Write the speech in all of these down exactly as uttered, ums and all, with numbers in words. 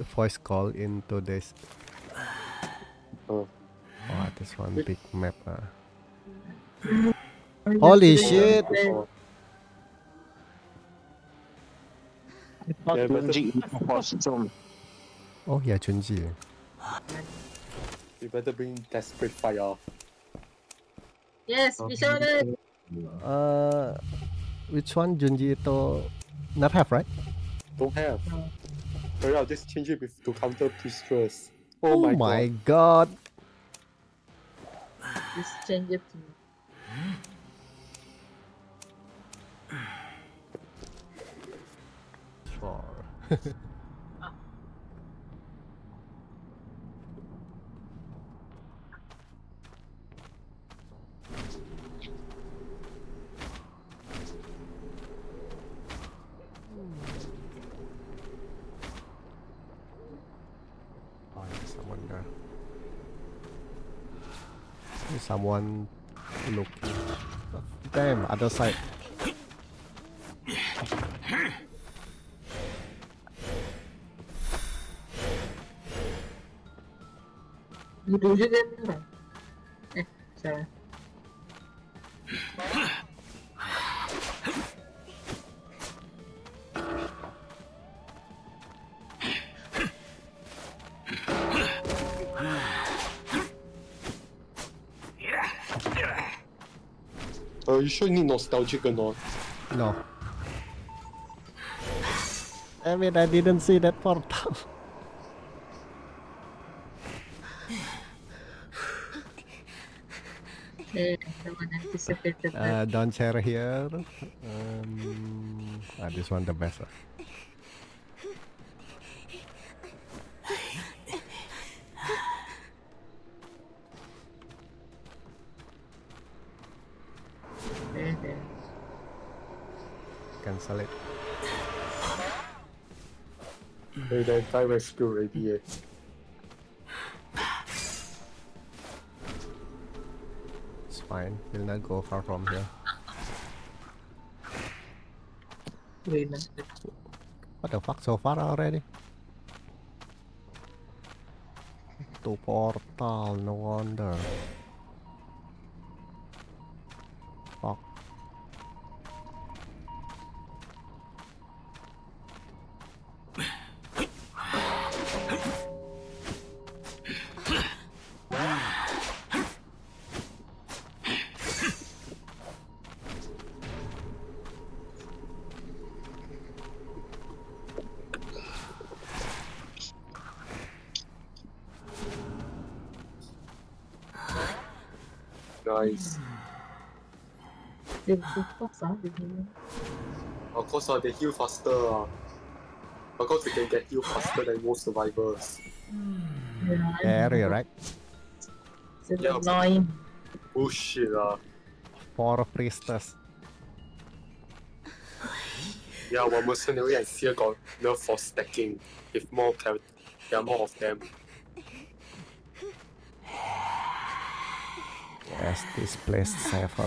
the voice call into this. Oh, oh, this one big map. Huh? Holy shit! It's not Junji Ito costume. Oh yeah, Junji. You better bring Desperate Fire. Yes, we saw that. Uh, which one Junji Ito not have, right? Don't have. So I'll just change it with to counter Priestess. Oh, oh my, my god. god. Just change it to me. Four. Ah. Oh, there's someone there. There's someone looking. Damn, other side. You do it anymore. Eh, sorry. Are you sure you need nostalgic or not? No. I mean, I didn't see that portal. Uh, don't share here. Um, ah, this one the best. Cancel it. Hey, the entire rescue ready. Fine, we'll not go far from here. What the fuck, so far already? Two portal, no wonder. Fuck. Nice. Of course, uh, they heal faster. Uh. Of course, they can get healed faster than most survivors. Yeah, area, right? So yeah, annoying. Bullshit. Uh. Four priestess. Yeah, one mercenary I see got nerf for stacking. If more, there are more of them. Yes, this place is safer.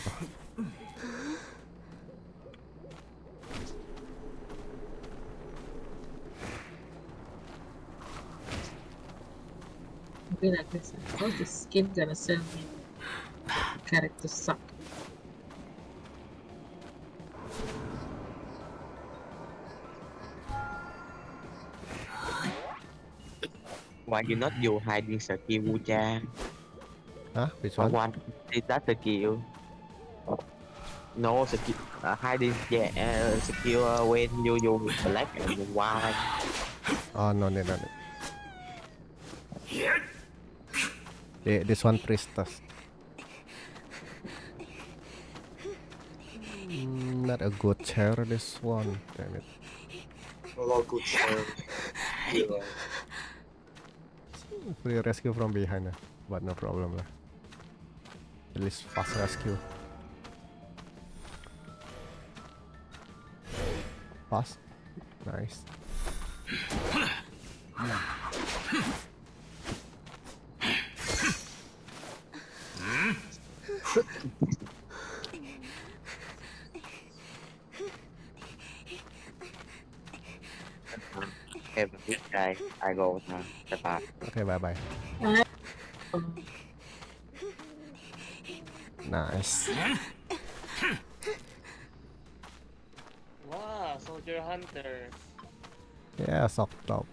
Good at this. How's the skin gonna sell me? Characters suck. Why you not you hiding Saki Wuchang? Huh? Which one? one? Is that the skill? No, skill. Uh, hiding yeah, uh, skill uh, when you you select and you wide. Oh no no no. no. Yeah, this one priestess. Mm, not a good chair. This one, damn it. Not a good chair. Yeah. Free rescue from behind, uh, but no problem lah. Uh. At least fast rescue. Fast? Nice. Every guy I I go with her. The path. Okay, bye bye. Nice. Wow, soldier hunter. Yeah, soft top.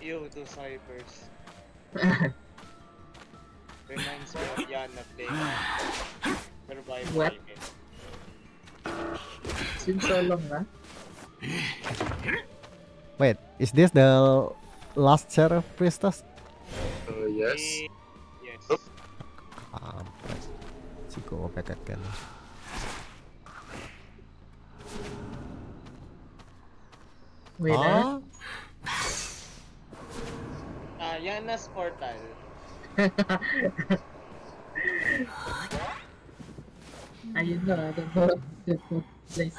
You two snipers. Reminds me of Yana playing survival. What? It's been so long, huh? Wait, is this the last sheriff priestess? Uh, yes. Yes. Oh. Ah, she go back again. Wait, huh? Ah, Yana's portal. I don't know, I don't know the place.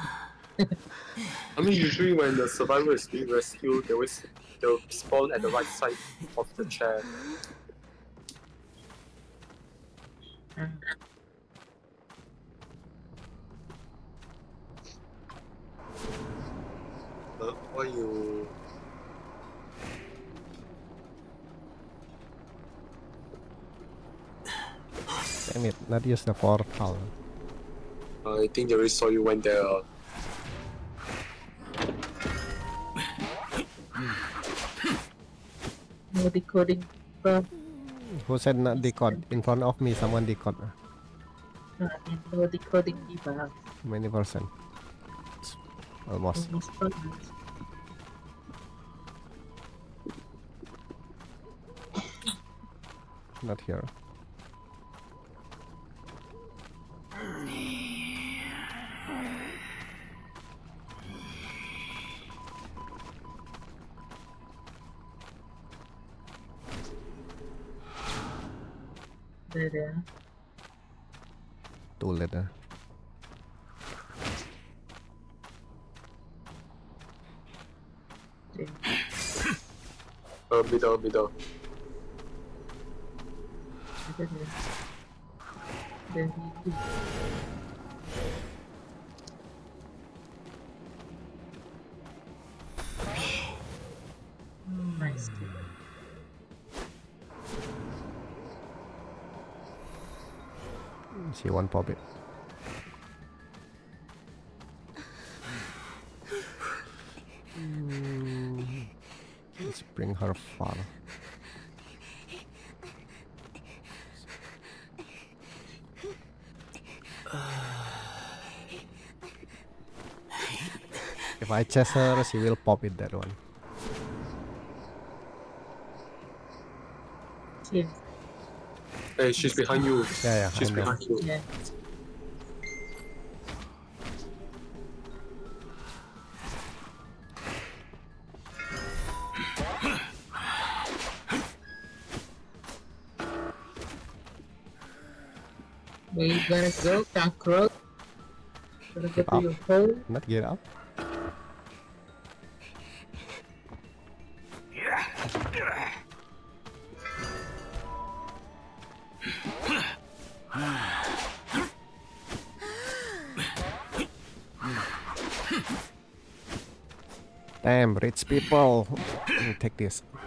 I mean, usually when the survivor is being rescued, they always they'll spawn at the right side of the chair. But why you? Damn it! Not use the portal. Uh, I think they already saw you when there. Uh, No decoding. Bro. Who said not decode? In front of me, someone decode. No, I mean, no decoding debuff. Many percent? Almost. Almost perfect. Not here. There. Too late, huh? Obito, Obito. Nice. She won't pop it. Mm. Let's bring her far. If I chase her, she will pop it, that one. Yes. Hey, she's behind you. Yeah, yeah, she's behind you. Yeah. Where you gonna go, cockroach? Gonna get to your hole? Not get up. Damn, rich people. Let me take this.